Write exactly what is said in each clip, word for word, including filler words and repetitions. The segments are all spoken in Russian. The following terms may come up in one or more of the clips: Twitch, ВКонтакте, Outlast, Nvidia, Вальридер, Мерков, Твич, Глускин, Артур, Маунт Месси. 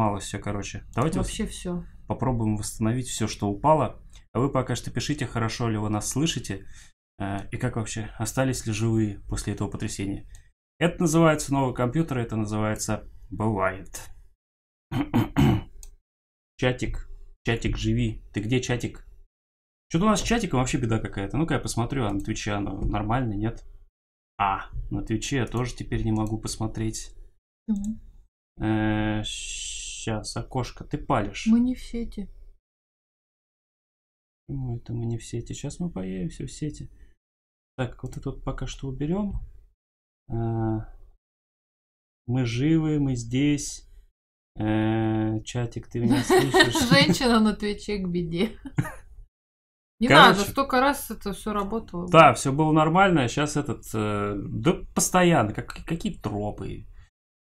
Сломало все, короче. Давайте вообще вос... все. Попробуем восстановить все, что упало. А вы пока что пишите, хорошо ли вы нас слышите. И как вообще, остались ли живые после этого потрясения. Это называется новый компьютер, это называется бывает. Чатик, чатик, живи. Ты где, чатик? Что-то у нас с чатиком вообще беда какая-то. Ну-ка я посмотрю, а на Твиче оно нормально, нет? А, на Твиче я тоже теперь не могу посмотреть. Сейчас, окошко, ты палишь. Мы не в сети. Почему это мы не в сети? Сейчас мы появимся в сети. Так, вот это вот пока что уберем. Мы живы, мы здесь. Чатик, ты меня слышишь? Женщина на Твиче к беде. Не короче, надо, столько раз это все работало. Да, все было нормально, сейчас этот... Э, да постоянно, как, какие тропы.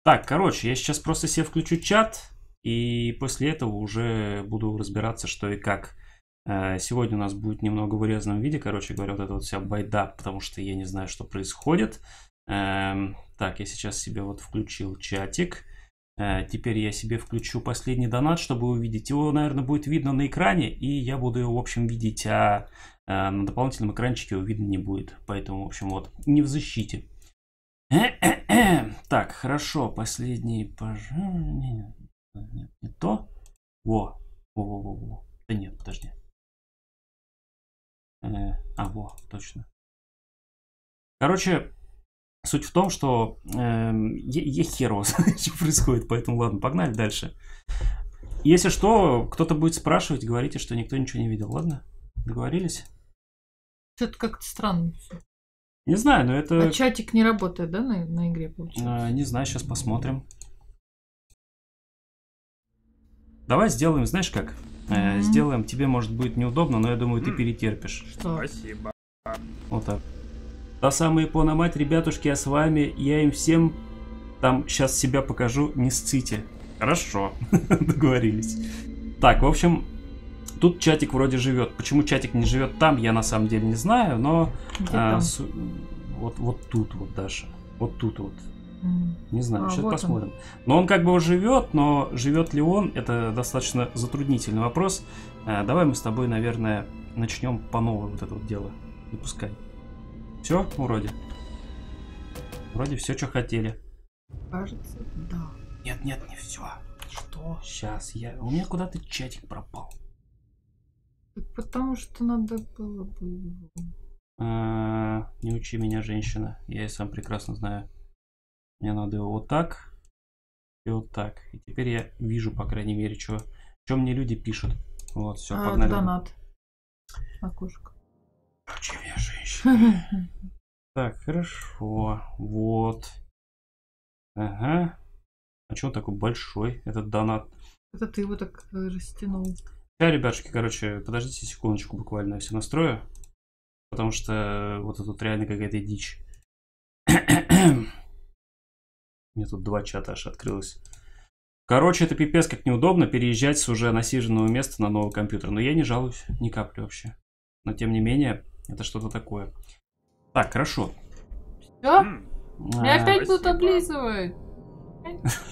Так, короче, я сейчас просто себе включу чат, и после этого уже буду разбираться, что и как. Э, сегодня у нас будет немного в урезанном виде, короче говоря, вот эта вот вся байда, потому что я не знаю, что происходит. Э, так, я сейчас себе вот включил чатик. Теперь я себе включу последний донат, чтобы увидеть. Его, наверное, будет видно на экране, и я буду его, в общем, видеть, а на дополнительном экранчике его видно не будет. Поэтому, в общем, вот, не в защите. Так, хорошо, последний, пожалуй. Нет, не то. Во, во, во, во, во. Да нет, подожди. А, во, точно. Короче... Суть в том, что э, я хер его знаю, что происходит, поэтому ладно, погнали дальше. Если что, кто-то будет спрашивать, говорите, что никто ничего не видел, ладно? Договорились? Что-то как-то странно. Не знаю, но это... А чатик не работает, да, на, на игре получается? А, не знаю, сейчас посмотрим. Давай сделаем, знаешь как? Mm-hmm. э, сделаем, тебе может быть неудобно, но я думаю, ты перетерпишь. Что? Спасибо. Вот так. Та самая япона-мать, ребятушки, а с вами я им всем там сейчас себя покажу, не сците. Хорошо, договорились. Так, в общем, тут чатик вроде живет. Почему чатик не живет там, я на самом деле не знаю, но а, с, вот, вот тут вот даже, вот тут вот. Не знаю, а, сейчас вот посмотрим. Он. Но он как бы живет, но живет ли он, это достаточно затруднительный вопрос. А, давай мы с тобой, наверное, начнем по новой вот это вот дело. Запускай. Все, вроде. Вроде все, что хотели. Кажется, да. Нет, нет, не все. Что? Сейчас я. У меня куда-то чатик пропал. Потому что надо было бы его. А, не учи меня, женщина. Я и сам прекрасно знаю. Мне надо его вот так. И вот так. И теперь я вижу, по крайней мере, что. Чем мне люди пишут. Вот, все, а, погнали. Донат. Окошко. Учи меня, женщина. Так, хорошо. Вот. Ага. А чего он такой большой, этот донат? Это ты его так растянул. Да, ребятушки, короче, подождите секундочку буквально, я все настрою. Потому что вот это тут реально какая-то дичь. Мне тут два чата аж открылось. Короче, это пипец как неудобно переезжать с уже насиженного места на новый компьютер. Но я не жалуюсь, ни капли вообще. Но тем не менее, это что-то такое. Так, хорошо. Все? Я опять тут облизываю.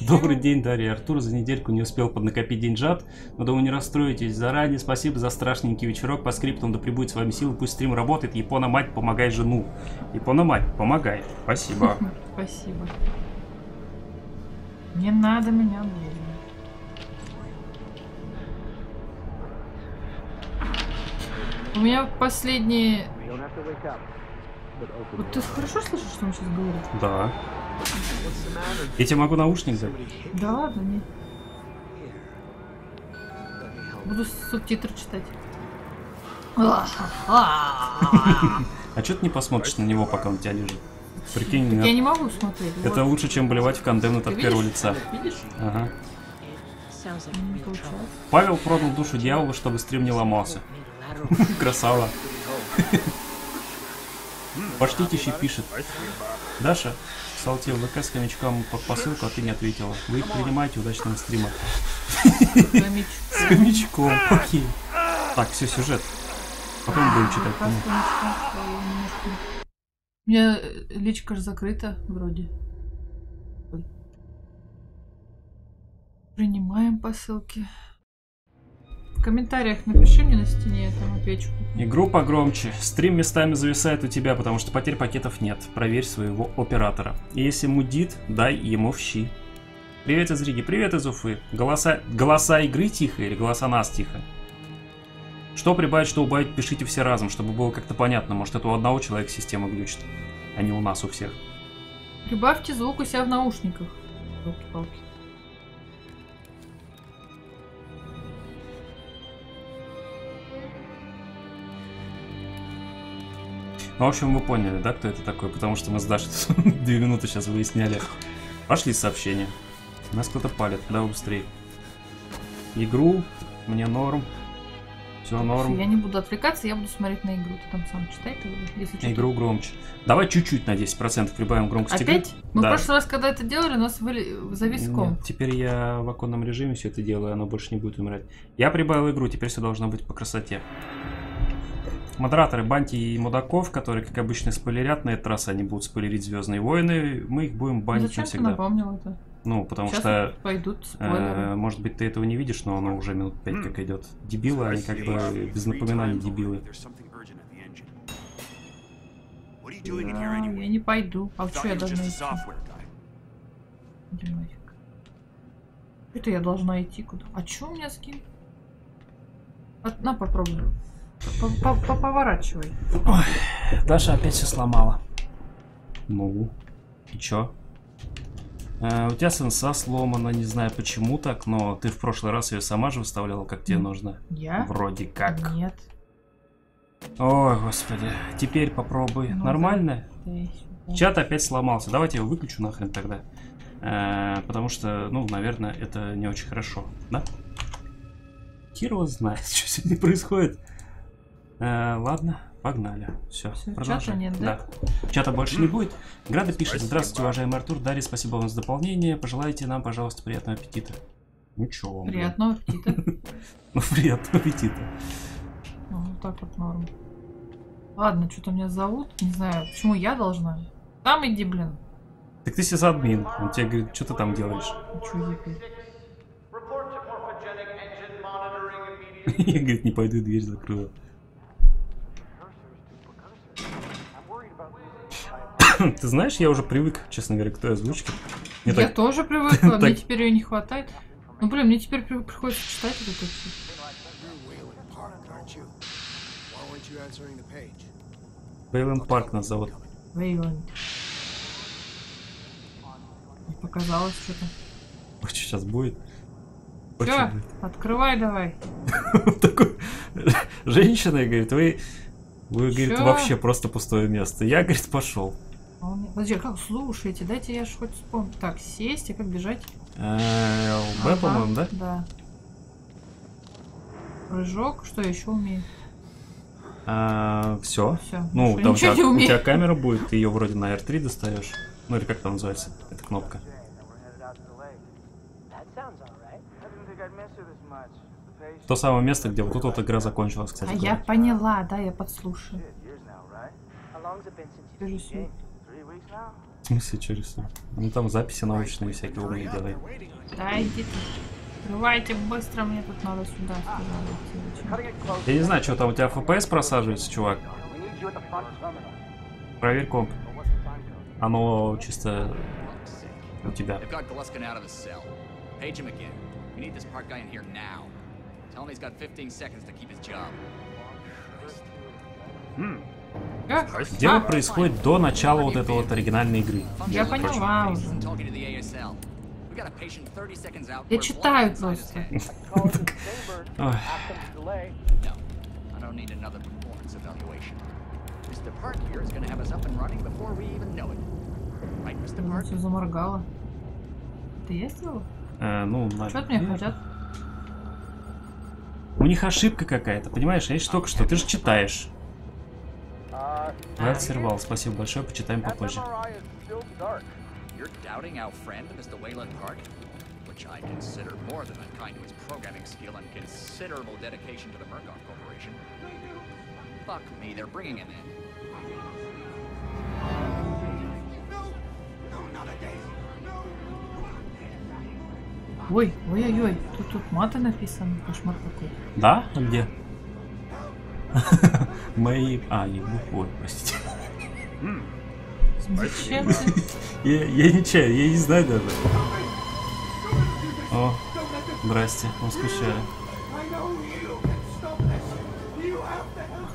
Добрый день, Дарья. Артур за недельку не успел поднакопить деньжат. Но думаю, не расстроитесь заранее. Спасибо за страшненький вечерок. По скриптам да прибудет с вами силы. Пусть стрим работает. Япона-мать, помогай жену. Япона-мать, помогай. Спасибо. Спасибо. Не надо меня облизывать. У меня последние... Вот ты хорошо слышишь, что он сейчас говорит? Да. Я тебе могу наушник взять? Да ладно, нет. Буду субтитры читать. А что ты не посмотришь на него, пока он тебя лежит? Прикинь, я не могу смотреть. Это лучше, чем блевать в кондемнат от первого лица. Видишь? Ага. Павел продал душу дьяволу, чтобы стрим не ломался. Красава. Поштитище пишет. Даша, салте в ВК с хомячком под посылку, а ты не ответила. Вы их принимаете, удачного стрима. С хомячком, окей. Так, все, сюжет. Потом будем читать. У меня личка же закрыта, вроде. Принимаем посылки. В комментариях напиши мне на стене, я там отвечу. Игру погромче. Стрим местами зависает у тебя, потому что потерь пакетов нет. Проверь своего оператора. И если мудит, дай ему в щи. Привет из Риги, привет из Уфы. Голоса, голоса игры тихо или голоса нас тихо? Что прибавить, что убавить, пишите все разом, чтобы было как-то понятно. Может, это у одного человека система глючит, а не у нас у всех. Прибавьте звук у себя в наушниках. Палки-палки. Ну, в общем, вы поняли, да, кто это такой? Потому что мы с Дашей две минуты сейчас выясняли. Пошли сообщения. Нас кто-то палит, да, быстрее. Игру, мне норм. Все норм. Я не буду отвлекаться, я буду смотреть на игру. Ты там сам читай, если игру громче. Давай чуть-чуть на десять процентов прибавим громкость. Опять? Игры. Мы да. в прошлый раз, когда это делали, у нас были... завис комп. Теперь я в оконном режиме все это делаю, оно больше не будет умирать. Я прибавил игру, теперь все должно быть по красоте. Модераторы, баньте и мудаков, которые, как обычно, спойлерят. На этот раз они будут спойлерить «Звездные войны». Мы их будем банить зачем навсегда. Зачем ты напомнил это? Ну, потому сейчас что... пойдут спойлеры. Э, может быть, ты этого не видишь, но оно уже минут пять как идет. Дебилы, они как бы без напоминаний дебилы. Да, я не пойду. А что я должна идти? Это я должна идти куда? А что у меня скин? На, попробуй. Поворачивай. Ой, Даша опять все сломала. Ну, и чё? Э, у тебя сенса сломана, не знаю почему так, но ты в прошлый раз ее сама же выставляла, как тебе нужно. Я? Вроде как. Нет. Ой, господи. Теперь попробуй. Ну, нормально? Да, да. Чат опять сломался. Давайте я его выключу нахрен тогда. Э, потому что, ну, наверное, это не очень хорошо. Да? Кирова знает, что сегодня происходит. Э, ладно, погнали. Все, Все продолжаем. Чата нет, да? Да. Чата больше не будет. Града пишет: здравствуйте, уважаемый Артур. Дарья, спасибо вам за дополнение. Пожелайте нам, пожалуйста, приятного аппетита. Ну чё вам? Приятного аппетита. Ну, приятного аппетита. Ну, вот так вот норм. Ладно, что-то меня зовут. Не знаю, почему я должна. Там иди, блин. Так ты сейчас админ. Он тебе говорит, что ты там делаешь? Я, говорит, не пойду, дверь закрыла. Ты знаешь, я уже привык, честно говоря, к той озвучке. Мне я так... тоже привыкла, мне теперь ее не хватает. Ну, блин, мне теперь приходится читать это все. Вейланд Парк нас зовут. Вейланд. Не показалось что-то. Ой, что сейчас будет? Все, открывай давай. Женщина, говорит, вы... Вы, говорит, вообще просто пустое место. Я, говорит, пошел. Подожди, как слушаете? Дайте я хоть вспомню. Так, сесть, а как бежать? ЛБ, по-моему, да? Да. Прыжок, что еще умею? Все. Ну, у тебя камера будет, ты ее вроде на эр три достаешь. Ну или как там называется? Эта кнопка. То самое место, где вот тут вот игра закончилась, кстати. А говоря. Я поняла, да, я подслушаю. Рисую. В смысле, что рисую? Ну там записи научные всякие умные делают. Да, иди ты. Открывайте быстро, мне тут надо сюда. Я не знаю, что там у тебя эф пи эс просаживается, чувак. Проверь комп. Оно чисто у тебя. Дело происходит до начала вот этой вот оригинальной игры. Я поняла. Я читаю просто. Все заморгало. Ты ездила? Ну, что от меня хотят? У них ошибка какая-то, понимаешь? Я еще только что. Ты же читаешь. Брат сервал, спасибо большое, почитаем попозже. Ой, ой-ой-ой, тут, тут мата написано, кошмар какой. Да? А где? Мои... А, не буквы, простите. Зачем ты? Я не чаю, я не знаю даже. О, здрасте, он скучает.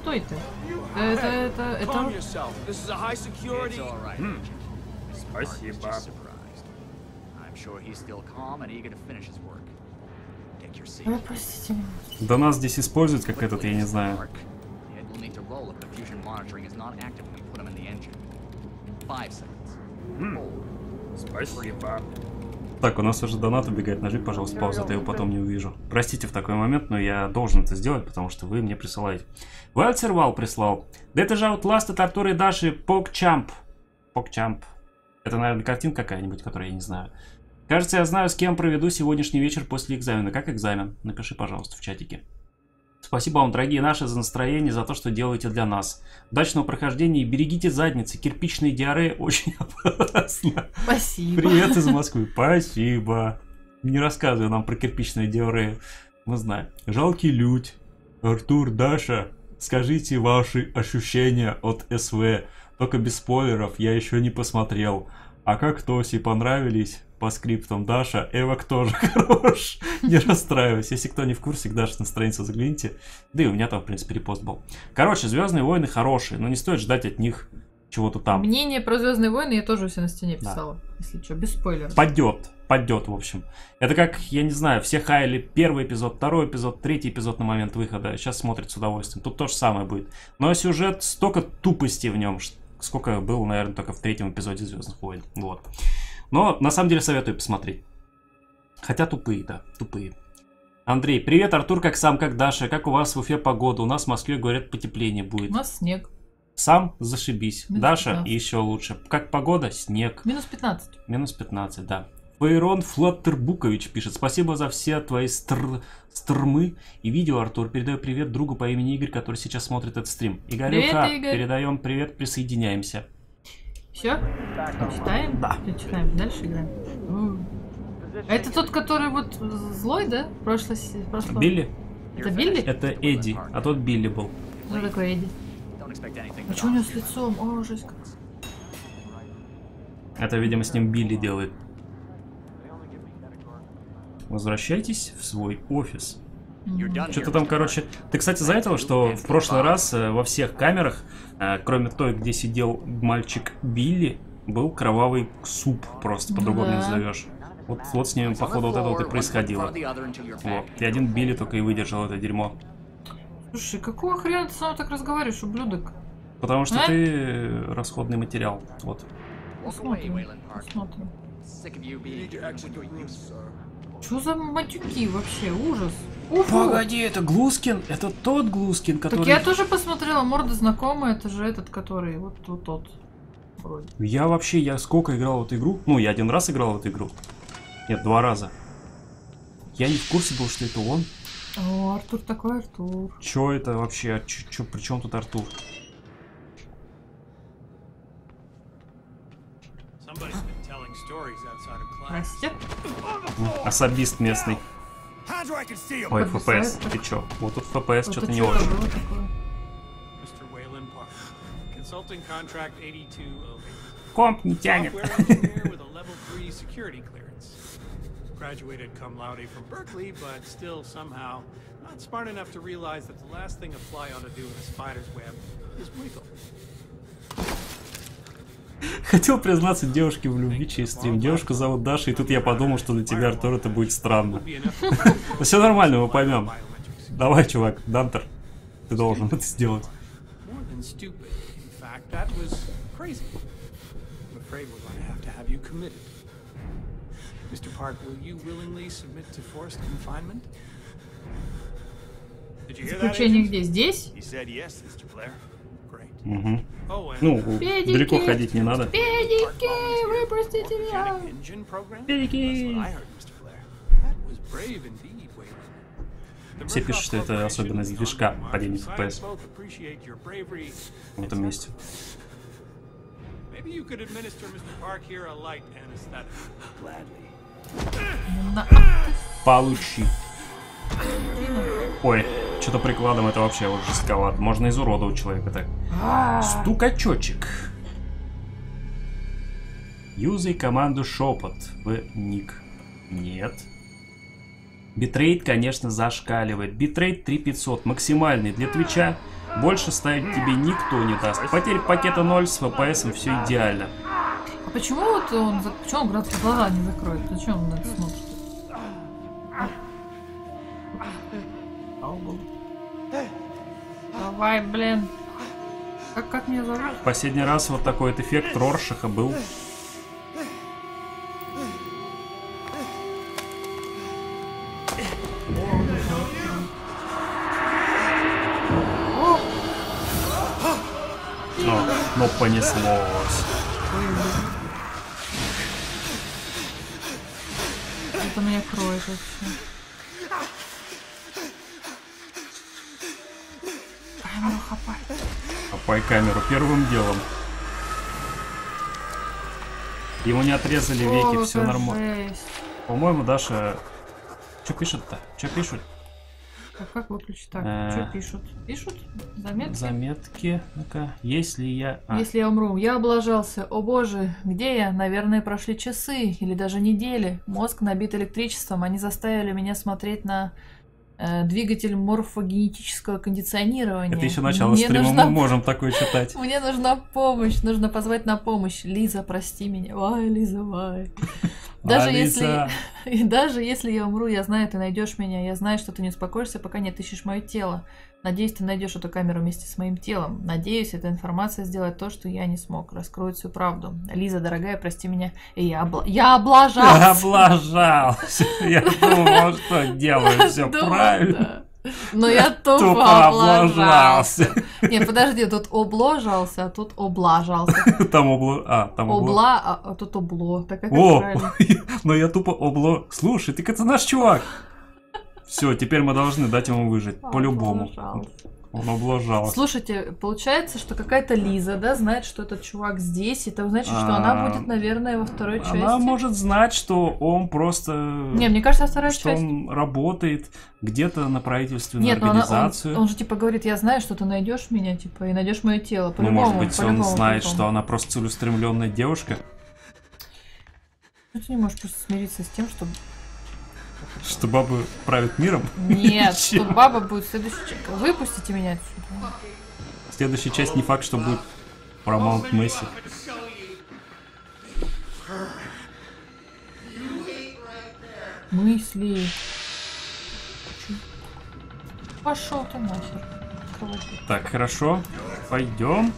Кто это? Это, это, это... Спасибо. Ой, простите. Да нас здесь используют как этот, я не знаю. Спасибо. Так, у нас уже донат убегает. Нажми, пожалуйста, паузу, я его потом не увижу. Простите в такой момент, но я должен это сделать, потому что вы мне присылаете. Вальцер Вал прислал. Да это же Outlast от Артура и Даши. Покчамп. Покчамп. Это, наверное, картинка какая-нибудь, которую я не знаю. Кажется, я знаю, с кем проведу сегодняшний вечер после экзамена. Как экзамен? Напиши, пожалуйста, в чатике. Спасибо вам, дорогие наши, за настроение, за то, что делаете для нас. Удачного прохождения и берегите задницы. Кирпичные диареи очень опасно. Спасибо. Привет из Москвы. Спасибо. Не рассказывай нам про кирпичные диареи. Мы знаем. Жалкий людь. Артур, Даша, скажите ваши ощущения от СВ. Только без спойлеров, я еще не посмотрел. А как Тоси понравились? По скриптам Даша, Эвок тоже хорош, не расстраивайся. Если кто не в курсе, к Даше на страницу загляните. Да и у меня там, в принципе, репост был. Короче, Звездные войны хорошие, но не стоит ждать от них чего-то там. Мнение про Звездные войны я тоже у себя на стене писала, да. Если что, без спойлеров. Падет, падет, в общем. Это как, я не знаю, все хаяли первый эпизод, второй эпизод, третий эпизод на момент выхода. Сейчас смотрят с удовольствием, тут то же самое будет. Но сюжет, столько тупости в нем, сколько было, наверное, только в третьем эпизоде Звездных войн. Вот. Но, на самом деле, советую посмотреть. Хотя тупые, да, тупые. Андрей, привет, Артур, как сам, как Даша? Как у вас в Уфе погода? У нас в Москве, говорят, потепление будет. У нас снег. Сам зашибись. Минус Даша пятнадцать. Еще лучше. Как погода? Снег. минус пятнадцать. минус пятнадцать, да. Фейрон Флаттербукович пишет. Спасибо за все твои стр... стормы и видео, Артур. Передаю привет другу по имени Игорь, который сейчас смотрит этот стрим. Игорюха, привет, Игорь. Передаем привет, присоединяемся. Все? Читаем? Да. Читаем. Дальше играем. Это тот, который вот злой, да? Прошлый... прошлый... Билли? Это Билли? Это Эдди, а тот Билли был. Ну такой Эдди. А что у него с лицом? О, жесть как. Это, видимо, с ним Билли делает. Возвращайтесь в свой офис. Что-то там, короче... Ты, кстати, заметила, что в прошлый раз во всех камерах, кроме той, где сидел мальчик Билли, был кровавый суп, просто по-другому не назовешь. Вот, вот с ними, походу, вот это вот и происходило. Вот. И один Билли только и выдержал это дерьмо. Слушай, какого хрена ты сам так разговариваешь, ублюдок? Потому что а? ты расходный материал. Вот. Посмотрим, посмотрим. Что за матюки вообще? Ужас. Уфу. Погоди, это Глускин? Это тот Глускин, который... Так я тоже посмотрела, морда знакомая, это же этот, который... Вот, вот тот. Вроде. Я вообще, я сколько играл в эту игру? Ну, я один раз играл в эту игру. Нет, два раза. Я не в курсе был, что это он. О, Артур такой Артур. Чё это вообще? Чё, чё, при чем тут Артур? Здрасте. Особист местный. Ой, эф пи эс, ты чё? Вот тут эф пи эс вот что-то не очень. Комп не тянет. Хотел признаться девушке в любви через стрим. Девушку зовут Даша, и тут я подумал, что для тебя, Артур, это будет странно. Все нормально, мы поймем. Давай, чувак, Дантер, ты должен это сделать. Исключение где? Здесь? Угу. Ну, педики, далеко ходить не надо. Педики, выпустите меня! Педики! Все пишут, что это особенность движка, падение эф пи эс. В этом месте. На... Получи. Ой, что-то прикладом это вообще вот жестковато. Можно изуродовать человека так. Стукачочек. Юзай команду шепот в ник. Нет. Битрейт, конечно, зашкаливает. Битрейт три тысячи пятьсот, максимальный для Твича. Больше ставить тебе никто не даст. Потерь пакета ноль, с эф пи эсом все идеально. А почему вот он, почему он братские глаза не закроет? Зачем он на это смотрит? Давай, блин. Как, как меня зовут? В последний раз вот такой вот эффект Роршаха был. Но понеслось. Это меня кроет вообще. Камеру хапай. Хапай камеру первым делом. Ему не отрезали веки, все нормально. По-моему, Даша... Что пишут-то? Что пишут? А как выключить так? А... Что пишут? Пишут? Заметки? Заметки. Ну-ка. Если я... А. Если я умру. Я облажался. О боже, где я? Наверное, прошли часы или даже недели. Мозг набит электричеством. Они заставили меня смотреть на э, двигатель морфогенетического кондиционирования. Это еще начало Мне стрима. Нужна... Мы можем такое читать. Мне нужна помощь. Нужно позвать на помощь. Лиза, прости меня. Вай, Лиза, вай. Даже если, и даже если я умру, я знаю, ты найдешь меня. Я знаю, что ты не успокоишься, пока не отыщешь мое тело. Надеюсь, ты найдешь эту камеру вместе с моим телом. Надеюсь, эта информация сделает то, что я не смог. Раскроет всю правду. Лиза, дорогая, прости меня. И я, обла... я облажался. Я облажался. Я думал, что делаю все правильно. Но я тупо облажался. Не, подожди, тут облажался, а тут облажался. Там обло... А, там обло... Обла, а тут обло. Так как О, но я тупо обло... Слушай, ты это наш чувак. Все, теперь мы должны дать ему выжить. По-любому. Он облажался. Слушайте, получается, что какая-то Лиза, да, знает, что этот чувак здесь, и это значит, что она будет, наверное, во второй части. Она может знать, что он просто... Не, мне кажется, вторая часть. Что он работает где-то на правительственную организацию. Нет, он же типа говорит, я знаю, что ты найдешь меня, типа, и найдешь мое тело. Ну, может быть, он знает, что она просто целеустремленная девушка. Ну, ты не можешь просто смириться с тем, что... Что бабы правят миром? Нет, что баба будет в следующей части. Выпустите меня отсюда. Следующая часть не факт, что будет про Маунт Месси. Мысли. Пошел ты нахер. Так, хорошо. Пойдем.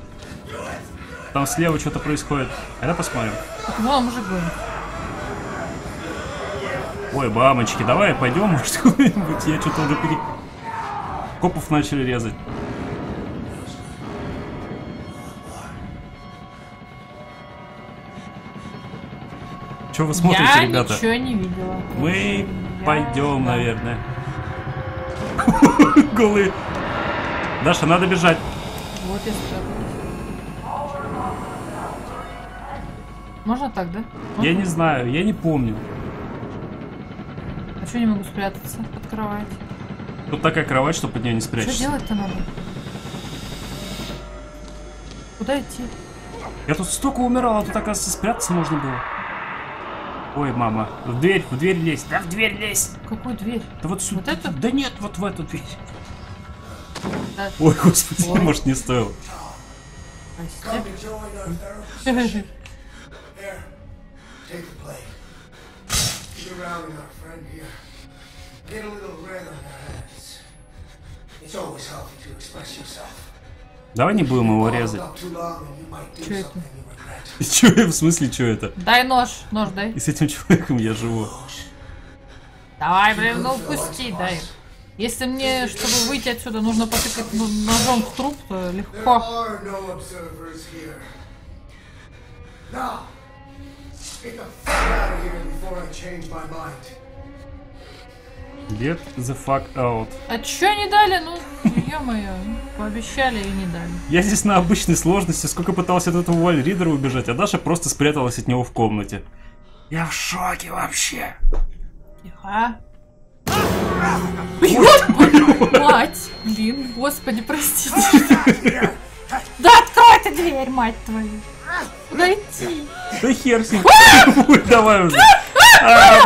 Там слева что-то происходит. А я посмотрим. Ну, а мужик был. Ой, бабочки, давай пойдем, может, куда-нибудь. Я что-то уже пере... Копов начали резать. Че вы смотрите, я ребята? Я ничего не видела. Мы я пойдем, сюда. Наверное. Голы. Даша, надо бежать. Вот я сейчас. Можно так, да? Можно? Я не знаю, я не помню. Что не могу спрятаться под кровать? Тут такая кровать, что под нее не спрячешься. Что делать-то надо? Куда идти? Я тут столько умирал, а тут, оказывается, спрятаться можно было. Ой, мама. В дверь, в дверь лезь. Да, в дверь лезь. Какую дверь? Да вот сюда. Вот эту? Да нет, вот в эту дверь. Да. Ой, господи, Ой. может, не стоило. Давай не будем его резать. Че это? Че, в смысле, че это? Дай нож, нож дай. И с этим человеком я живу. Давай, блин, ну пусти, дай. Если мне, чтобы выйти отсюда, нужно потыкать ножом в труп, то легко. Get the fuck out. А чё не дали? Ну, ё-моё, пообещали и не дали. Я здесь на обычной сложности, сколько пытался от этого Вальридера убежать, а Даша просто спряталась от него в комнате. Я в шоке вообще. Тихо. Мать, блин, господи, простите. Да открой ты дверь, мать твою. Дойти. Да хер с ним. Давай уже.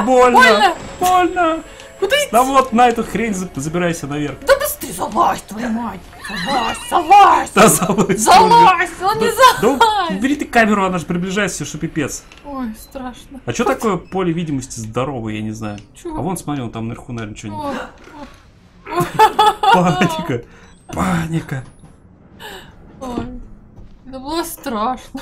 Больно. Больно. Куда идти? Да вот на эту хрень забирайся наверх. Да быстрее залазь, твою мать. Залазь, залазь. Залазь, он не залазь. Бери ты камеру, она же приближается, что пипец. Ой, страшно. А что такое поле видимости здоровое, я не знаю. А вон, смотри, он там наверху, наверное, что-нибудь. Паника. Паника. Ой, это было страшно.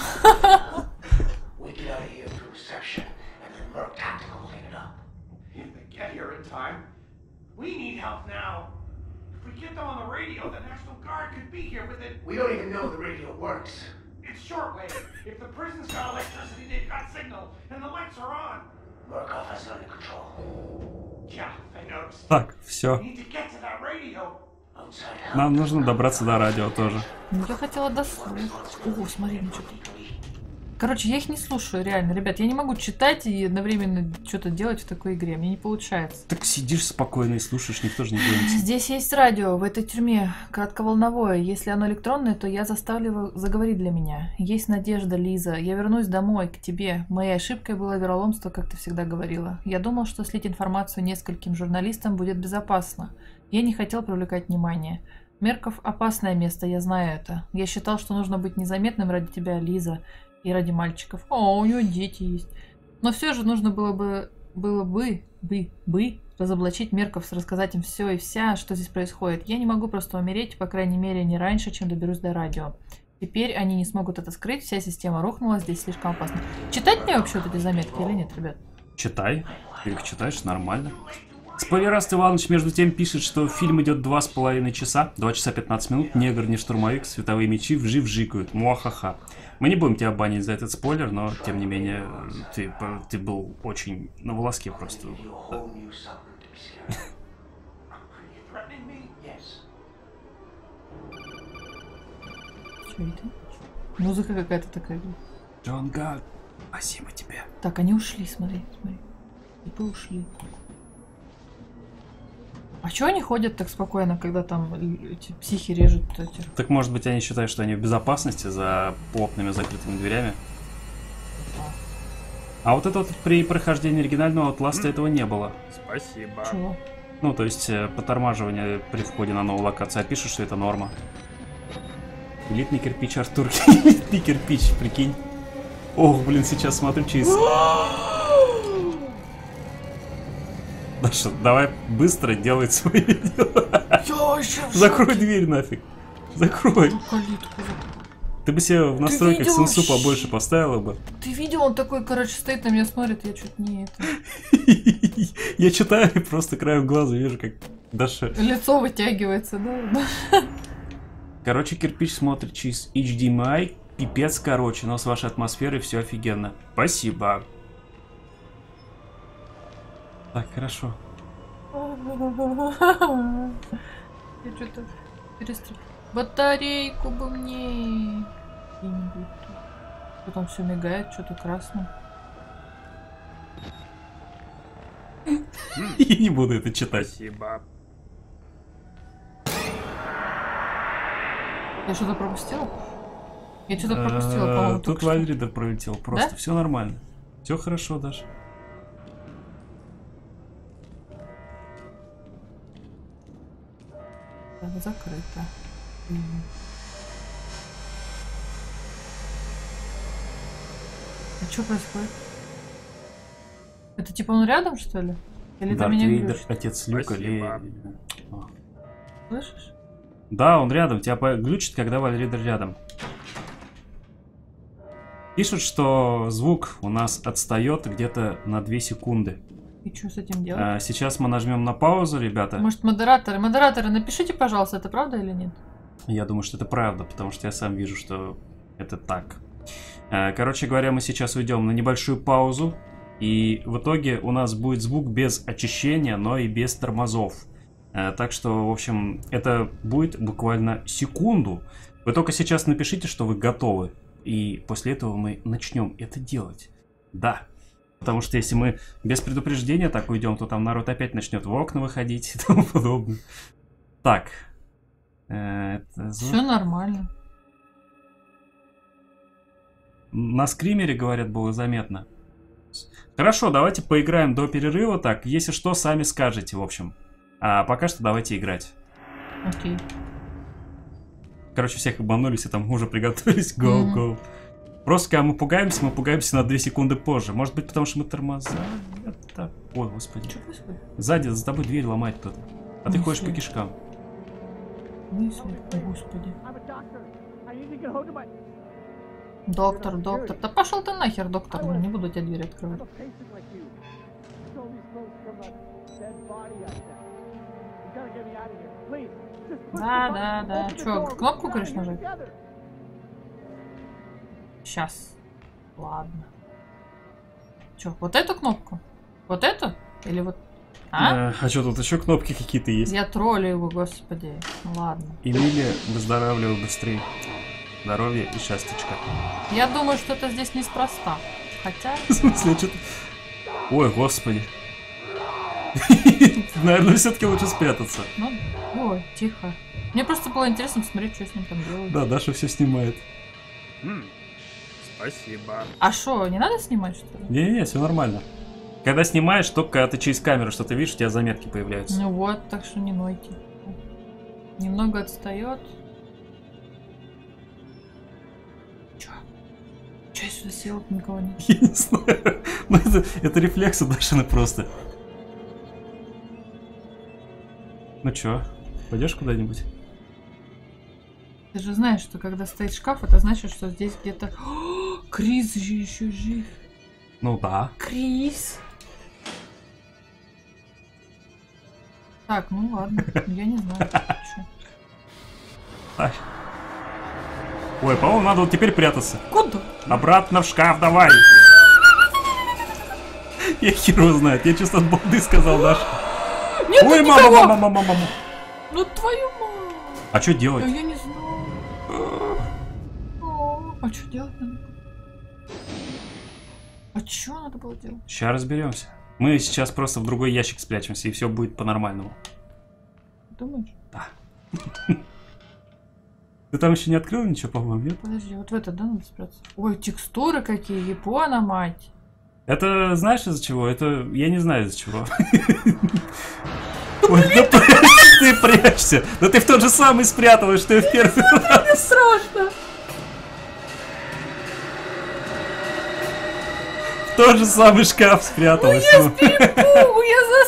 Так, все. Нам нужно добраться до радио тоже. Ну, я хотела дослушать. О, смотри, ничего. Короче, я их не слушаю, реально. Ребят, я не могу читать и одновременно что-то делать в такой игре. Мне не получается. Так сидишь спокойно и слушаешь, никто же не боится. Здесь есть радио, в этой тюрьме, кратковолновое. Если оно электронное, то я заставлю его заговорить для меня. Есть надежда, Лиза. Я вернусь домой, к тебе. Моей ошибкой было вероломство, как ты всегда говорила. Я думал, что слить информацию нескольким журналистам будет безопасно. Я не хотел привлекать внимание. Мерков – опасное место, я знаю это. Я считал, что нужно быть незаметным ради тебя, Лиза, и ради мальчиков. О, у нее дети есть. Но все же нужно было бы, было бы, бы, бы разоблачить Мерков, рассказать им все и вся, что здесь происходит. Я не могу просто умереть, по крайней мере, не раньше, чем доберусь до радио. Теперь они не смогут это скрыть, вся система рухнула, здесь слишком опасно. Читать мне вообще вот эти заметки или нет, ребят? Читай. Ты их читаешь, нормально. Спойлераст Иваныч между тем пишет, что фильм идет два с половиной часа, два часа пятнадцать минут, негр не штурмовик, световые мечи вжив-жикают, муахаха. Мы не будем тебя банить за этот спойлер, но тем не менее, ты, ты был очень на волоске просто. Что это? Музыка какая-то такая. Джон Гад, спасибо тебе. Так, они ушли, смотри, смотри. Типа ушли. А чё они ходят так спокойно, когда там эти психи режут этих? Так может быть они считают, что они в безопасности за плотными закрытыми дверями? А вот это вот при прохождении оригинального Outlast этого не было. Спасибо. Чего? Ну то есть потормаживание при входе на новую локацию. А пишут, что это норма. Элитный кирпич, Артур. Элитный кирпич, прикинь. Ох, блин, сейчас смотрю через... Даша, давай быстро делай свои дела. Закрой дверь нафиг. Закрой. Ты бы себе в настройках сенсу побольше поставила бы. Ты видел, он такой, короче, стоит на меня, смотрит, я чуть не это. Я читаю и просто краем глаза вижу, как Даша... Лицо вытягивается, да? Короче, кирпич смотрит через эйч ди эм ай. Пипец, короче, но с вашей атмосферой все офигенно. Спасибо. Так, хорошо. Я что-то перестрел. Батарейку бы мне. Потом все мигает, что-то красное. Я не буду это читать. Спасибо. Я что-то пропустила? Я что-то пропустила, по-моему. Тут лайнридер пролетел, просто все нормально. Все хорошо, Даша. Закрыто. А что происходит? Это типа он рядом, что ли? Или это меня глючит? Отец Люка, слышишь? Да, он рядом. Тебя глючит, когда вайнридер рядом. Пишут, что звук у нас отстает где-то на две секунды. И что с этим делать? А, сейчас мы нажмем на паузу, ребята. Может, модераторы? Модераторы, напишите, пожалуйста, это правда или нет? Я думаю, что это правда, потому что я сам вижу, что это так. А, короче говоря, мы сейчас уйдем на небольшую паузу. И в итоге у нас будет звук без очищения, но и без тормозов. А, так что, в общем, это будет буквально секунду. Вы только сейчас напишите, что вы готовы. И после этого мы начнем это делать. Да. Потому что если мы без предупреждения так уйдем, то там народ опять начнет в окна выходить и тому подобное. Так. Это... Все нормально. На скримере, говорят, было заметно. Хорошо, давайте поиграем до перерыва. Так, если что, сами скажете, в общем. А пока что давайте играть. Окей. Короче, всех обманулись, и там уже приготовились. Go, go. Просто когда мы пугаемся, мы пугаемся на две секунды позже. Может быть, потому что мы тормоза. Это... Ой, господи. Что происходит? Сзади за тобой дверь ломать тут. А не ты ходишь по кишкам. Мысли, господи. Доктор, доктор. Да пошел ты нахер, доктор. Не буду тебе дверь открывать. Да, да, да. Че, кнопку, конечно, нажать? Сейчас. Ладно. Че, вот эту кнопку? Вот эту? Или вот... А? А, а что, тут еще кнопки какие-то есть? Я троллю его, господи. Ладно. Эмилия, выздоравливай быстрее. Здоровье и счастьечко. Я думаю, что это здесь неспроста. Хотя... В смысле, что-то... Ой, господи. Наверное, все-таки лучше спрятаться. Ну, ой, тихо. Мне просто было интересно посмотреть, что с ним там делают. Да, Даша все снимает. Спасибо. А что, не надо снимать, что ли? Не-не-не, все нормально. Когда снимаешь, только когда ты через камеру что-то видишь, у тебя заметки появляются. Ну вот, так что не нойте. Немного отстает. Че? Че я сюда села, никого нет? Я не знаю. Ну это, это рефлексы Дашины просто. Ну чё, пойдешь куда-нибудь? Ты же знаешь, что когда стоит шкаф, это значит, что здесь где-то... О, Крис же еще жив. Ну да. Крис. Так, ну ладно, я не знаю. Ой, по-моему, надо вот теперь прятаться. Куда? Обратно в шкаф давай. Я херу знает, я чисто от балды сказал, Даша. Нет, ой, мама, мама, мама, мама, мама. Ну твою маму. А что делать? Я не знаю. А что делать надо? А что надо было делать? Сейчас разберемся. Мы сейчас просто в другой ящик спрячемся, и все будет по-нормальному. Думаешь? Да. Ты там еще не открыл ничего, по-моему, нет? Подожди, вот в это, да, надо спрятаться? Ой, текстуры какие, япона, мать. Это знаешь из-за чего? Это я не знаю из-за чего. Ой, ты прячешься. Да ты в тот же самый спрятываешь, что и в первый раз. Это страшно. В тот же самый шкаф спряталась. Я с перепугу, я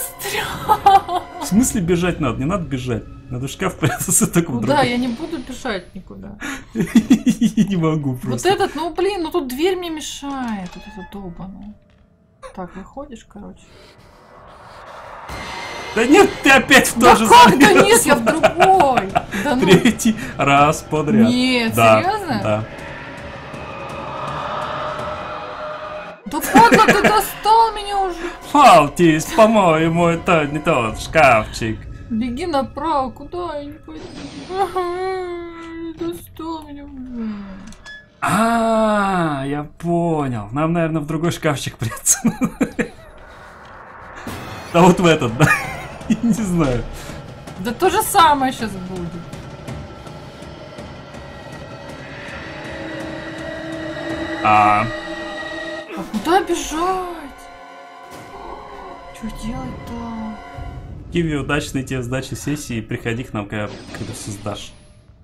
застрял. В смысле бежать надо? Не надо бежать. Надо в шкаф прятаться только в другой. Да, я не буду бежать никуда. Я не могу просто. Вот этот, ну блин, ну тут дверь мне мешает. Вот это долбаное. Так, выходишь, короче. Да нет, ты опять в то же самое. Да как-то нет, я в другой. Третий раз подряд. Нет, серьезно? Да. Ну подло, ты достал меня уже. Фалтис, по-моему, это не тот шкафчик. Беги направо, куда я не пойду. Достал меня уже. А, я понял. Нам, наверное, в другой шкафчик придется. Да вот в этот, да? Не знаю. Да то же самое сейчас будет. А. А куда бежать? Что делать-то? Киви, удачной тебе сдачи сессии, приходи к нам, когда, когда все сдашь.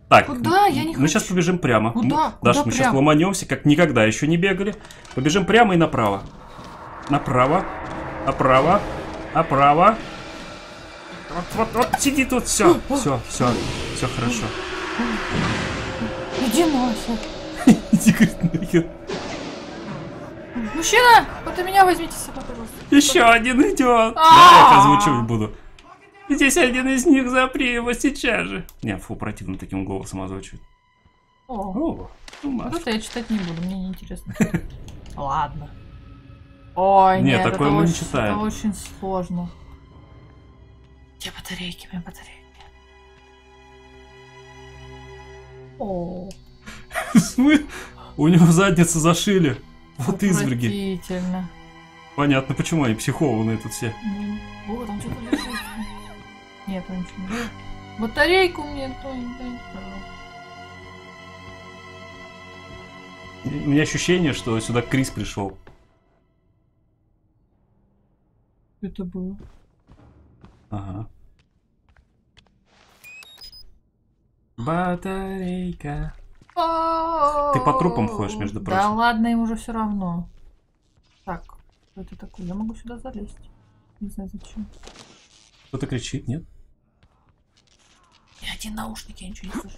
Так, куда? Я не мы хочу. Сейчас побежим прямо. Куда? Даш, куда мы прямо? Сейчас ломанемся, как никогда еще не бегали. Побежим прямо и направо. Направо, направо, направо. Вот, вот, вот, сиди тут, все, все, все, все хорошо. Иди нахер. Иди, говорит, нахер. Мужчина, вот у меня возьмите с собой, пожалуйста. Еще один идет. Да, я озвучивать буду. Здесь один из них, запри его сейчас же. Не, фу, противно таким голосом озвучивать. О, что-то я читать не буду, мне неинтересно. Ладно. Ой, нет, такое мы не читаем. Это очень сложно. Где батарейки, у меня батарейки. О. У него задницу зашили. Вот изверги. Понятно, почему они психованные тут все. О, там что-то лежит. Нет, он ничего не лежит. Батарейку мне кто-нибудь дает, пожалуйста. У меня ощущение, что сюда Крис пришел. Это было. Ага. Батарейка. Ты по трупам ходишь, между прочим. Да ладно, им уже все равно. Так, что это такое? Я могу сюда залезть. Не знаю зачем. Кто-то кричит, нет? Я один наушник, я ничего не слышу.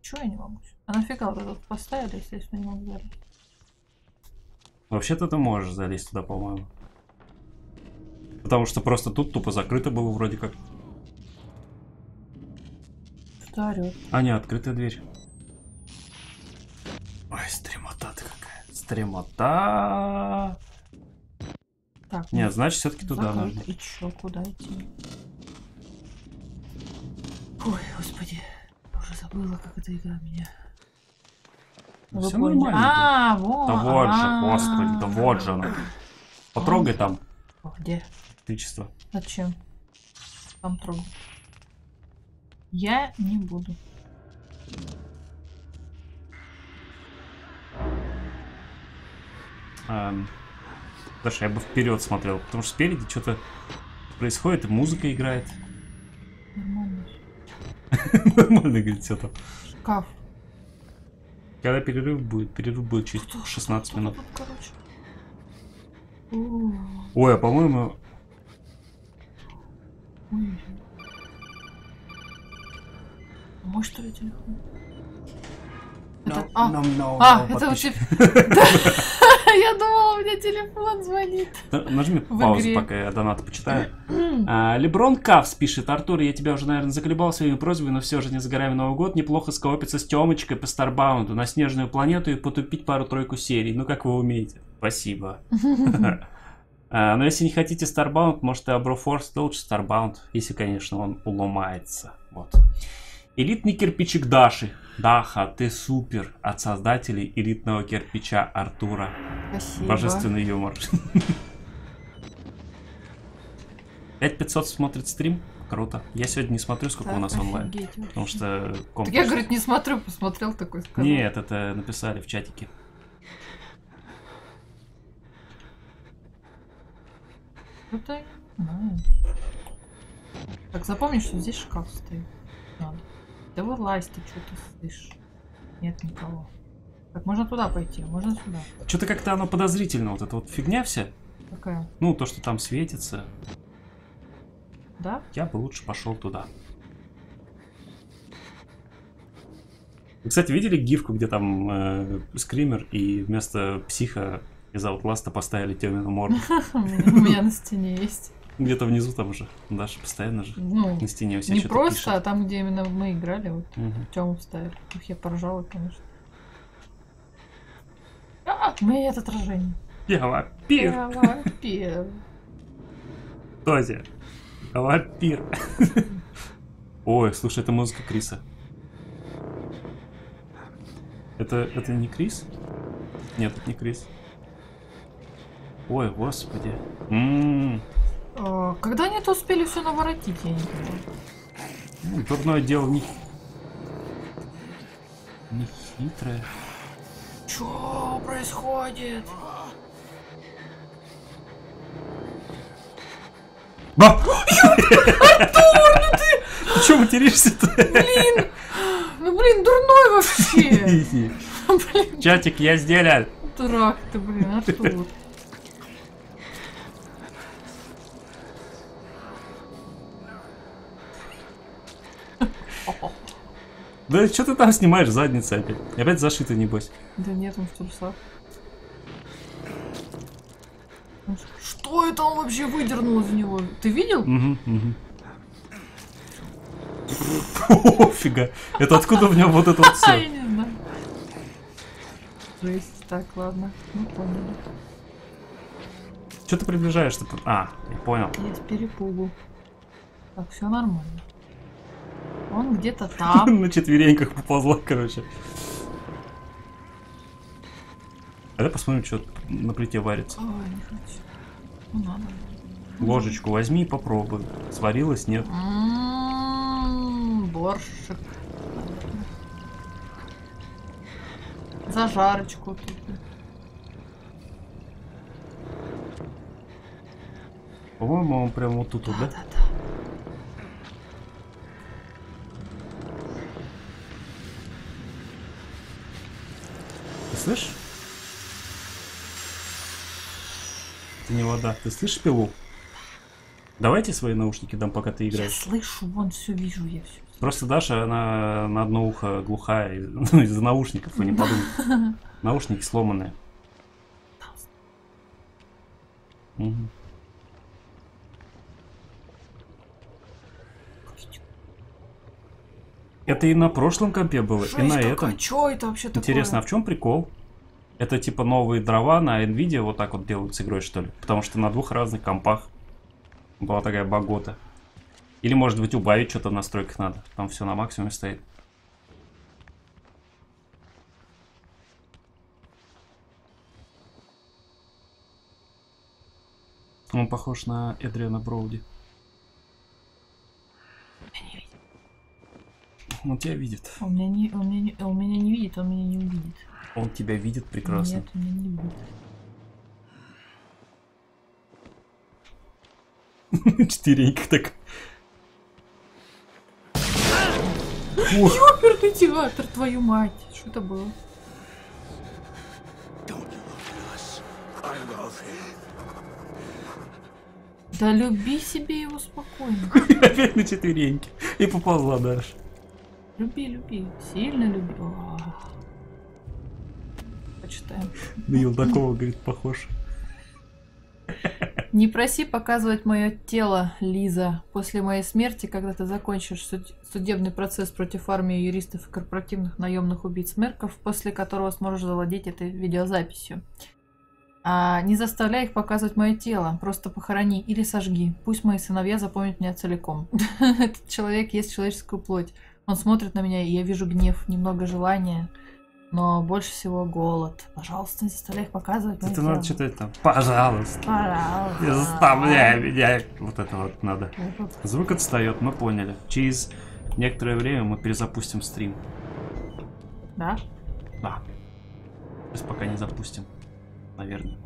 Чего я не могу? А нафига вот это поставили, естественно, не могу залезть. Вообще-то ты можешь залезть туда, по-моему. Потому что просто тут тупо закрыто было вроде как. Что орёт? А не, открытая дверь. Ой, стремота-то какая. Стремота. Так, нет, ну, значит, все-таки туда нужно. И чё, куда идти? Ой, господи, я уже забыла, как эта игра меня. Вы все поняли? Нормально. А, вот. Да вот же, господи, да вот же она. Потрогай там. Где? Электричество. Зачем? Там трогай. Я не буду. Эм, Даша, я бы вперед смотрел, потому что спереди что-то происходит, и музыка играет. Нормально. Нормально, говорит, все там. Шкаф. Когда перерыв будет? Перерыв будет через шестнадцать минут. Ой, а по-моему... Мой, что ли, телефон? А, это у тебя... Я думала, у меня телефон звонит. Нажми паузу, пока я донаты почитаю. Леброн Кавс пишет. Артур, я тебя уже, наверное, заколебал своими просьбами, но все же не за горами Новый год. Неплохо скоопиться с Тёмочкой по Старбаунду на Снежную планету и потупить пару-тройку серий. Ну, как вы умеете. Спасибо. Но если не хотите Старбаунд, может, и Аброфорс, то лучше Старбаунд. Если, конечно, он уломается. Вот. Элитный кирпичик Даши. Даха, ты супер. От создателей элитного кирпича Артура. Спасибо. Божественный юмор. пять тысяч пятьсот смотрит стрим. Круто. Я сегодня не смотрю, сколько так, у нас онлайн. Офигеть, потому что комплекс. Так я, говорит, не смотрю, посмотрел такой. Сказал. Нет, это написали в чатике. Это... Так, запомни, что здесь шкаф стоит. Надо. Да вылазь, ты что-то слышишь. Нет никого. Так, можно туда пойти, можно сюда. Что-то как-то оно подозрительно, вот эта вот фигня вся. Какая? Ну, то, что там светится. Да? Я бы лучше пошел туда. Вы, кстати, видели гифку, где там э, скример и вместо психа из Outlast поставили Тёмину морду? У меня на стене есть. Где-то внизу там уже, Даша постоянно же ну, на стене у себя не просто, пишет. А там, где именно мы играли, вот угу. Тёму ставили. Ух, я поржала, конечно. А, у меня нет отражения. Я вампир! Я вампир! Тозя, я вампир! Ой, слушай, это музыка Криса. Это, это не Крис? Нет, это не Крис. Ой, господи. М-м-м. Когда они это успели все наворотить, я не понимаю. Дурное дело не... не хитрое. Чё происходит? Ба! Артур, ну ты! Ты чё материшься-то? Блин! Ну блин, дурной вообще! Чатик, я сделал! Дурак ты, блин, Артур. Да что ты там снимаешь задницу опять? Опять зашито, небось. Да нет, он в трусах. Что это он вообще выдернул из него? Ты видел? Угу, угу. Офига. Это откуда в нем вот это вот все? Я не знаю. Жесть, так, ладно. Ну, поняли. Что ты приближаешься? А, я понял. Я с перепугу. Так, все нормально. Он где-то там. На четвереньках поползла, короче. Давай посмотрим, что на плите варится. Ой, не хочу. Ну, надо. Ложечку возьми и попробуй. Сварилось, нет? М-м-м, борщик. Зажарочку. По-моему, он прям вот тут, да? Да, да, да. Ты слышишь? Это не вода. Ты слышишь пилу? Давайте свои наушники дам, пока ты играешь. Я слышу, вон, все вижу, я все. Просто Даша, она на одно ухо глухая из-за наушников, вы не подумайте. Наушники сломанные. Угу. Это и на прошлом компе было, Жесть и на какая. этом. Чё это вообще такое? Интересно, а в чем прикол? Это типа новые дрова на Nvidia вот так вот делают с игрой, что ли? Потому что на двух разных компах была такая багота. Или, может быть, убавить что-то в настройках надо. Там все на максимуме стоит. Он похож на Эдриана Броуди. Он тебя видит. Он меня не, он меня не, он меня не видит, он меня не увидит. Он тебя видит прекрасно. Нет, он меня не видит. Четыренько так. Ёпертый театр, твою мать. Что это было? Да люби себе его спокойно. Опять на четвереньки. И поползла дальше. Люби, люби, сильно люби. Почитаем. На Елдакова, говорит, похож. Не проси показывать мое тело, Лиза. После моей смерти, когда ты закончишь суд... судебный процесс против армии юристов и корпоративных наемных убийц Мерков, после которого сможешь завладеть этой видеозаписью. А, не заставляй их показывать мое тело. Просто похорони или сожги. Пусть мои сыновья запомнят меня целиком. Этот человек ест человеческую плоть. Он смотрит на меня, и я вижу гнев, немного желания, но больше всего голод. Пожалуйста, не заставляй их показывать. Это надо дело. читать там. Пожалуйста. Пожалуйста. Не заставляй меня. Вот это вот надо. Звук отстает, мы поняли. Через некоторое время мы перезапустим стрим. Да? Да. То есть пока не запустим. Наверное.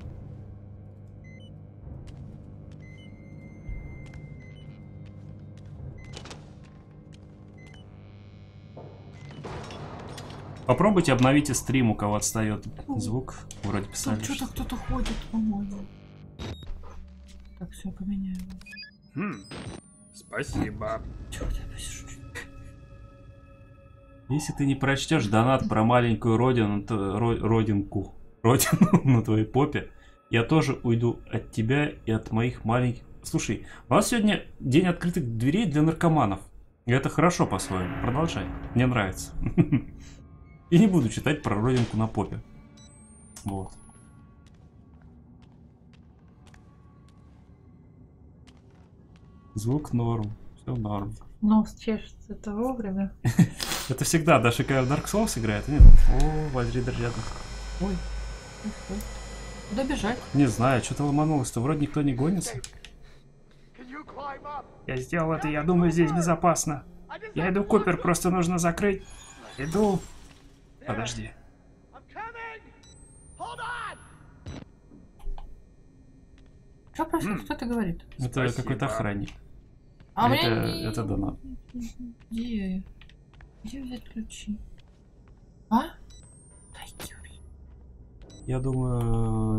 Попробуйте обновите стрим, у кого отстает звук. Вроде писали. Что-то кто-то ходит, по-моему. Так, все, поменяем. Хм, спасибо. Чего ты пишешь? Если ты не прочтешь донат про маленькую родину, то, ро, родинку, родину на твоей попе, я тоже уйду от тебя и от моих маленьких... Слушай, у нас сегодня день открытых дверей для наркоманов. И это хорошо по-своему. Продолжай. Мне нравится. И не буду читать про родинку на попе. Вот. Звук норм. Все норм. Нос чешется, это вовремя. Это всегда, даже когда в Dark Souls играет, нет? О, Вальдридер рядом. Ой. Куда бежать? Не знаю, что-то ломанулось-то. Вроде никто не гонится. Я сделал это, я думаю, здесь безопасно. Я иду, Купер, просто нужно закрыть. Иду. Подожди. Что происходит? Кто это говорит? Это какой-то охранник. А это, не... это донат. Где? Где взять ключи? А? Дай, я думаю,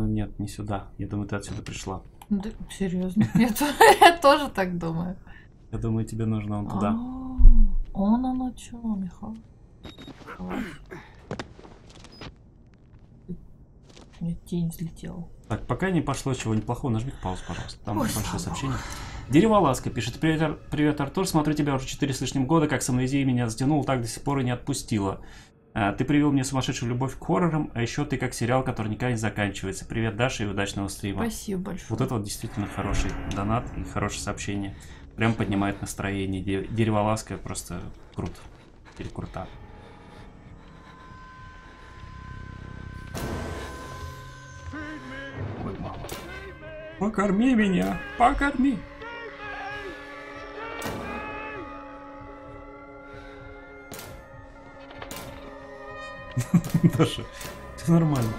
нет, не сюда. Я думаю, ты отсюда пришла. Да, серьезно? Я тоже так думаю. Я думаю, тебе нужно он туда. Он оно чего, Михаил? Нет, тень взлетела. Так, пока не пошло чего неплохого, нажми паузу, пожалуйста. Там большое сообщение. Дереволазка пишет. Привет, Ар... Привет, Артур. Смотрю тебя уже четыре с лишним года, как сомнезия меня затянула, так до сих пор и не отпустила. А, ты привел мне сумасшедшую любовь к хоррорам, а еще ты как сериал, который никогда не заканчивается. Привет, Даша, и удачного стрима. Спасибо большое. Вот это вот действительно хороший донат и хорошее сообщение. Прям поднимает настроение. Дереволазка просто крут. Или крута. Покорми меня, покорми. Даша, все нормально.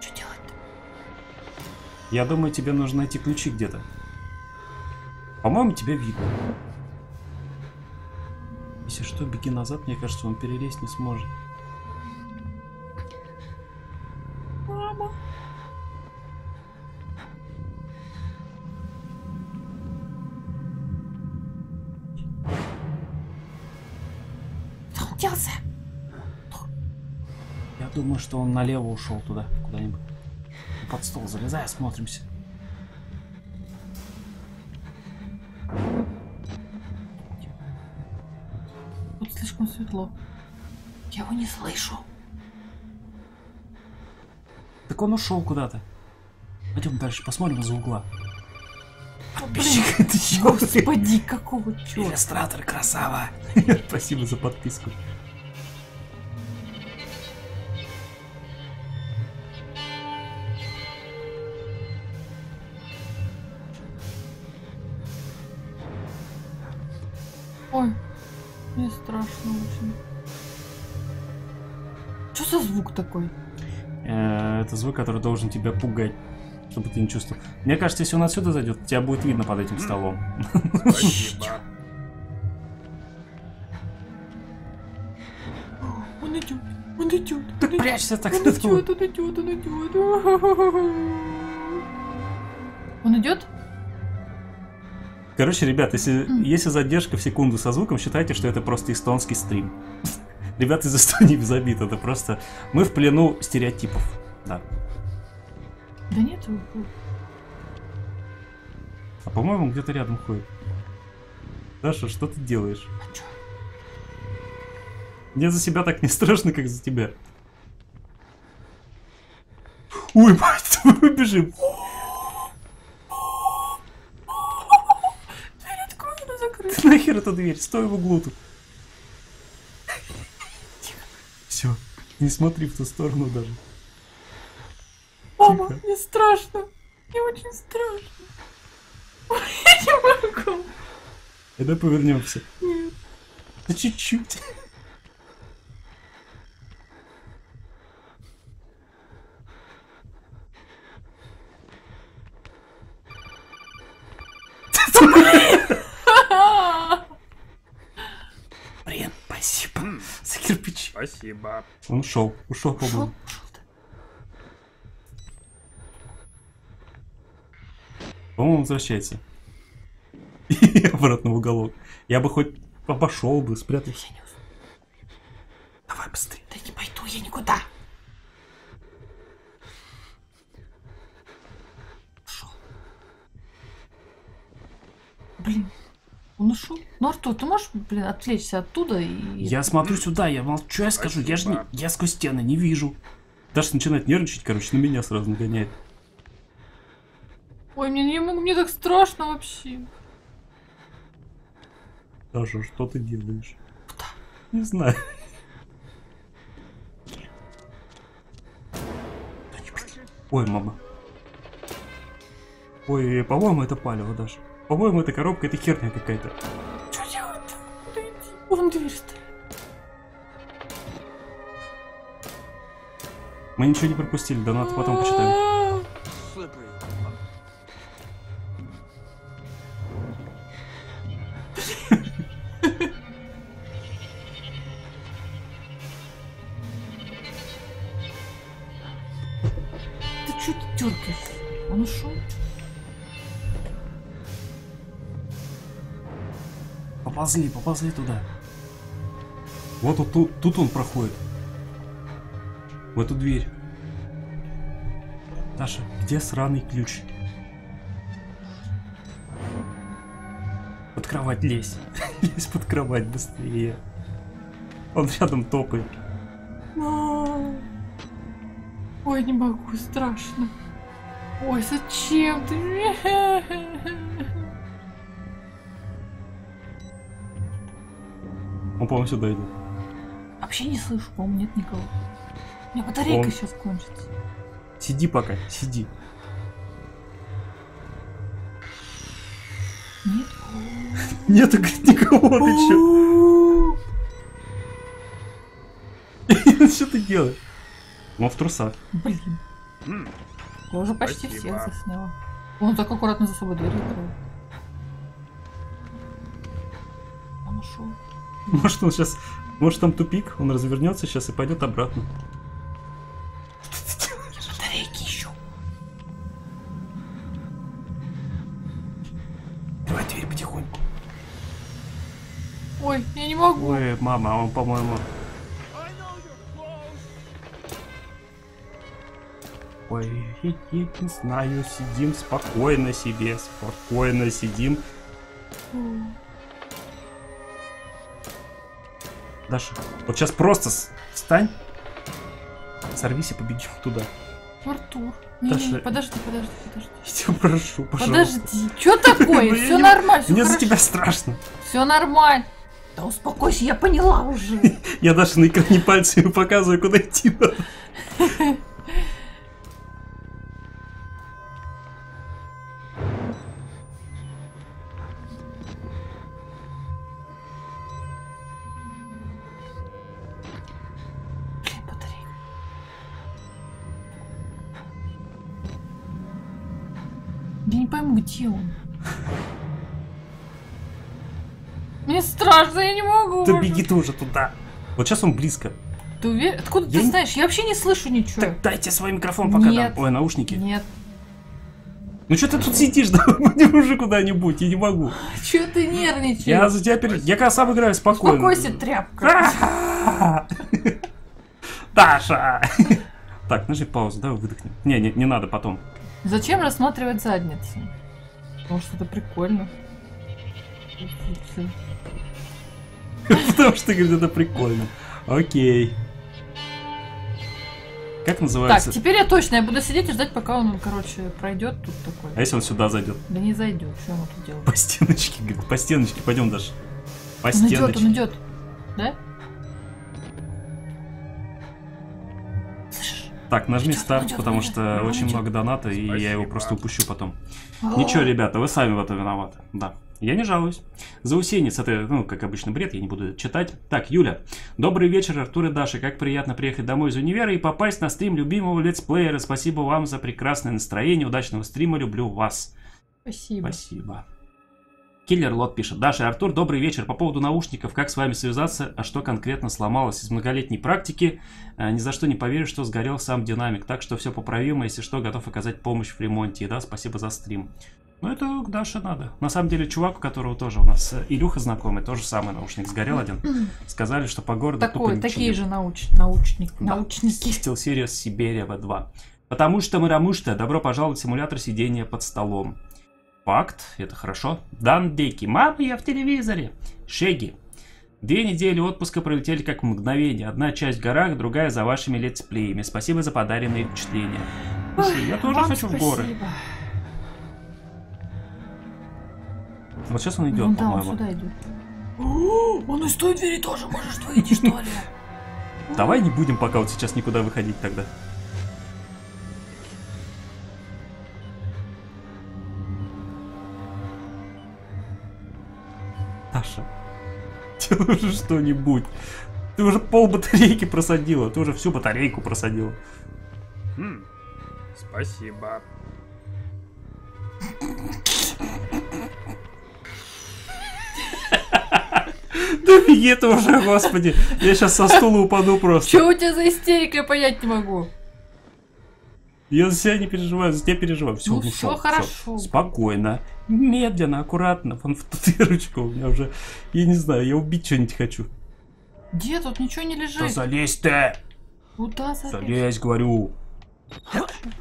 Что делать? Я думаю, тебе нужно найти ключи где-то. По-моему, тебя видно. Если что, беги назад, мне кажется, он перелезть не сможет. Мама. Он делся. Я думаю, что он налево ушел туда, куда-нибудь. Под стол залезай, осмотримся. Светло. Я его не слышу. Так он ушел куда-то. Пойдем дальше, посмотрим из-за угла. Подписчик, это чёрт. Господи, какого чёрта? Иллюстратор, красава. Спасибо за подписку. Ой. Мне страшно очень. Что за звук такой? Это звук, который должен тебя пугать, чтобы ты не чувствовал. Мне кажется, если он отсюда зайдет, тебя будет видно под этим столом. Спасибо. Он идет, он идет. Так прячься так. Он идет, он идет, он идет. Он идет? Короче, ребят, если, если задержка в секунду со звуком, считайте, что это просто эстонский стрим. Ребята из Эстонии забит, это просто... Мы в плену стереотипов, да. Да нет, а по-моему, где-то рядом ходит. Даша, что ты делаешь? А чё? Мне за себя так не страшно, как за тебя. Ой, мать, мы бежим. Нахер эта дверь? Стой в углу тут. Все, не смотри в ту сторону даже. Мама, тихо. Мне страшно. Мне очень страшно. Я не могу. Тогда повернемся. Нет. Да чуть-чуть. Блин, спасибо за кирпич. Спасибо. Он ушел, ушел, по-моему. По-моему, возвращается. И обратно в уголок. Я бы хоть обошел бы, спрятался. Давай быстрее. Да не пойду я никуда. Ушел. Блин. Он ушел. Ну, Артур, ты можешь, блин, отвлечься оттуда и... Я смотрю сюда, я молчу, что я скажу, я же не... Я сквозь стены не вижу. Даша начинает нервничать, короче, на меня сразу нагоняет. Ой, мне не могу, мне так страшно вообще. Даша, что ты делаешь? Куда? Не знаю. Ой, мама. Ой, по-моему, это палево, Даша. По-моему, эта коробка, это херня какая-то. Что делать-то? Куда идти? Вон дверь стоит. Мы ничего не пропустили, донат потом почитаем. Ты что ты дергаешься? Он ушел? Поползли, поползли туда. Вот тут, тут, тут он проходит. В эту дверь. Даша, где сраный ключ? Под кровать лезь. Лезь под кровать быстрее. Он рядом топает. Ой, не могу, страшно. Ой, зачем ты? Он, по-моему, сюда идет. Вообще не слышу, по-моему, нет никого. У меня батарейка Он... сейчас кончится. Сиди пока, сиди. Нет. Нет никого, ты чё? Что ты делаешь? Он в трусах. Блин. Я уже почти всех засняла. Он так аккуратно за собой дверь открыл. Он ушел. Может он сейчас... Может там тупик, он развернется сейчас и пойдет обратно. Ой, я не могу. Ой, мама, а он, по-моему... Ой, я, я не знаю, сидим спокойно себе, спокойно сидим. Mm. Даша, вот сейчас просто встань, сорвись и побеги туда. Артур, не, Даша... не, не, подожди, подожди, подожди. Я тебя прошу, пожалуйста. Подожди, что такое? Все нормально, все хорошо. Мне за тебя страшно. Все нормально. Да успокойся, я поняла уже. Я даже на экране пальцами показываю, куда идти надо. Я не пойму, где он. Мне страшно, я не могу. Да беги ты уже туда. Вот сейчас он близко. Ты уверен? Откуда я ты не... знаешь? Я вообще не слышу ничего. Так дайте свой микрофон пока. Нет. Дам. Ой, наушники. Нет. Ну что ты тут сидишь? Давай пойдем уже куда-нибудь. Я не могу. Че ты нервничаешь? Я за тебя перед... Я когда сам играю спокойно. Успокойся, тряпка. Даша. Так, нажми паузу, давай выдохнем. Не, не, не надо потом. Зачем рассматривать задницу? Потому что это прикольно. Потому что, говорит, это прикольно. Окей. Как называется? Так, теперь я точно, я буду сидеть и ждать, пока он, короче, пройдет тут такой. А если он сюда зайдет? Да не зайдет, что ему тут делать? По стеночке, говорит, по стеночке пойдем, Даша. По стеночке. Он идет, он идет. Да? Так, нажми идет, старт, идет, потому идет, что идет, очень идет. Много доната, спасибо. И я его просто упущу потом. О-о-о. Ничего, ребята, вы сами в этом виноваты. Да, я не жалуюсь. Заусенец, это, ну, как обычно, бред, я не буду читать. Так, Юля. Добрый вечер, Артур и Даша. Как приятно приехать домой из универа и попасть на стрим любимого летсплеера. Спасибо вам за прекрасное настроение, удачного стрима, люблю вас. Спасибо. Спасибо. Киллер Лот пишет. Даша, Артур, добрый вечер. По поводу наушников, как с вами связаться, а что конкретно сломалось? Из многолетней практики ни за что не поверю, что сгорел сам динамик. Так что все поправимо, если что, готов оказать помощь в ремонте. И да, спасибо за стрим. Ну это Даша надо. На самом деле, чувак, у которого тоже у нас Илюха знакомый, тоже самый наушник сгорел один. Сказали, что по городу такой, тупо такие же науч... научник, да. научники. Стил Сириус Сиберия В два. Потому что, марамушта, добро пожаловать в симулятор сидения под столом. Факт, это хорошо. Дан Деки. Мама, я в телевизоре. Шеги. Две недели отпуска пролетели как мгновение. Одна часть в горах, другая за вашими летсплеями. Спасибо за подаренные впечатления. Слушай, я тоже хочу спасибо. В горы. Вот сейчас он идет, ну, да, по-моему. Он сюда идет. О, он из той двери тоже можешь выйти, что ли? Давай не будем пока вот сейчас никуда выходить тогда. Даша, делай уже что-нибудь. Ты уже пол батарейки просадила, ты уже всю батарейку просадила. Хм, спасибо. Да беги ты уже, господи. Я сейчас со стула упаду просто. Чего у тебя за истерика, я понять не могу. Я за себя не переживаю, за тебя переживаю. Все, ну, ушел, все хорошо. Все. Спокойно, медленно, аккуратно. Вон в татуировочку у меня уже... Я не знаю, я убить что-нибудь хочу. Где тут ничего не лежит? Да залезь ты! Куда залезь? Залезь, говорю.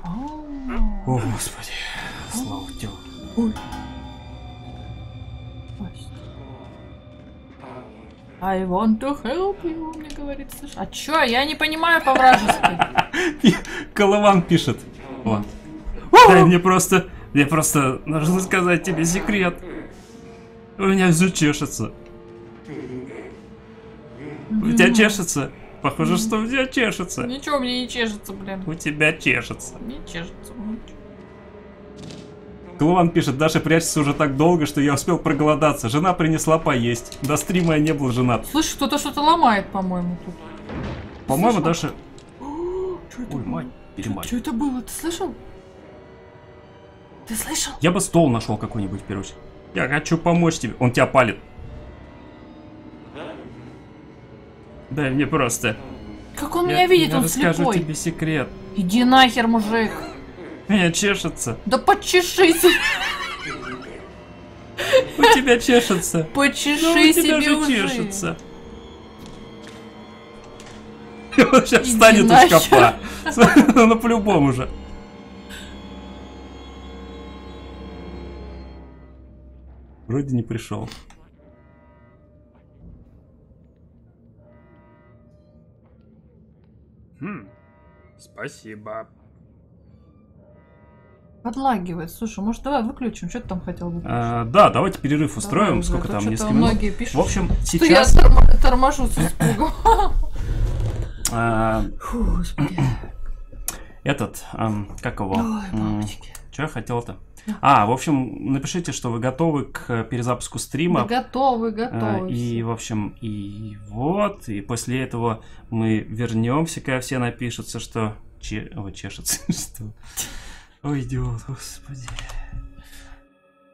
О, господи. Слава тебе. Ой. I want to help you, мне говорит, слышь. А чё, я не понимаю по-вражески. Колован пишет. Вот. Мне просто, мне просто нужно сказать тебе секрет. У меня все чешется. У тебя чешется. Похоже, что у тебя чешется. Ничего, мне не чешется, блин. У тебя чешется. Не чешется. Клован пишет, Даша прячется уже так долго, что я успел проголодаться. Жена принесла поесть. До стрима я не был женат. Слышь, кто-то что-то ломает, по-моему, тут. По-моему, Даша... Что это? Ой, мать, перемать. Что это было? Ты слышал? Ты слышал? Я бы стол нашел какой-нибудь, в первую очередь. Я хочу помочь тебе. Он тебя палит. Дай мне просто. Как он я, меня видит, я он слепой. Я расскажу тебе секрет. Иди нахер, мужик. Меня чешется. Да почешись. У тебя чешется. Почеши себе уже. Чешется. Он сейчас встанет из шкафа. Ну по-любому же. Вроде не пришел. Хм, спасибо. Подлагивает. Слушай, может, давай выключим? Что ты там хотел выключить? А, да, давайте перерыв устроим. Давай, сколько да, там, несколько минут. Пишут, в общем, сейчас... я торм... торможу с испугом. Фу, господи. Этот, как его? Что я хотел-то? А, в общем, напишите, что вы готовы к перезапуску стрима. Да, готовы, готовы. И, в общем, и вот. И после этого мы вернемся, когда все напишутся, что... Че... Ой, чешется, что... Ой, идиот, господи.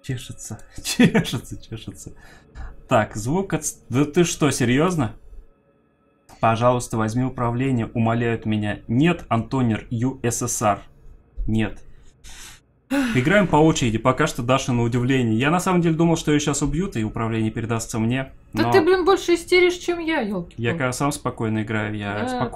Чешется, чешется, чешется. Так, звук от... Да ты что, серьезно? Пожалуйста, возьми управление, умоляют меня. Нет, Антонер, ю эс эс ар. Нет. Играем по очереди, пока что Даша на удивление. Я на самом деле думал, что ее сейчас убьют, и управление передастся мне. Но... Да ты, блин, больше истеришь, чем я, елки. Я как раз сам спокойно играю, я спокойно.